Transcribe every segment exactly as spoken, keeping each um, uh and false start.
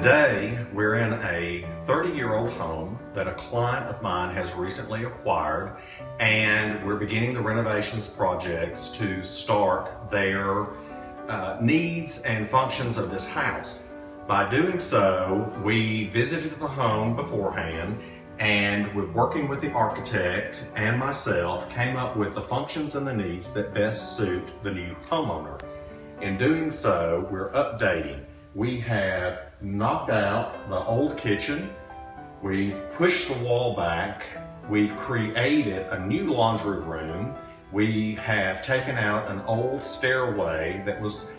Today, we're in a thirty-year-old home that a client of mine has recently acquired, and we're beginning the renovations projects to start their uh, needs and functions of this house. By doing so, we visited the home beforehand, and with working with the architect and myself, came up with the functions and the needs that best suit the new homeowner. In doing so, we're updating. We have knocked out the old kitchen, we've pushed the wall back, we've created a new laundry room, we have taken out an old stairway that was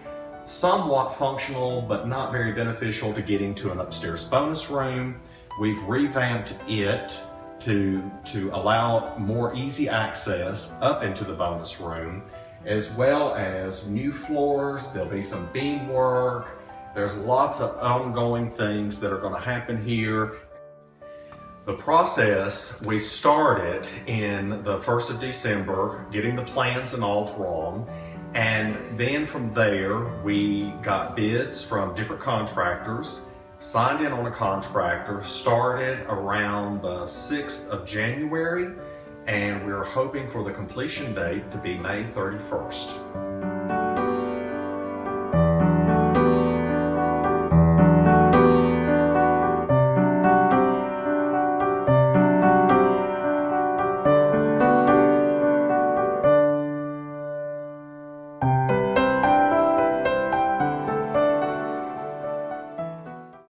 somewhat functional but not very beneficial to getting to an upstairs bonus room. We've revamped it to, to allow more easy access up into the bonus room, as well as new floors. There'll be some beam work. There's lots of ongoing things that are going to happen here. The process, we started in the first of December, getting the plans and all drawn. And then from there, we got bids from different contractors, signed in on a contractor, started around the sixth of January, and we're hoping for the completion date to be May thirty-first.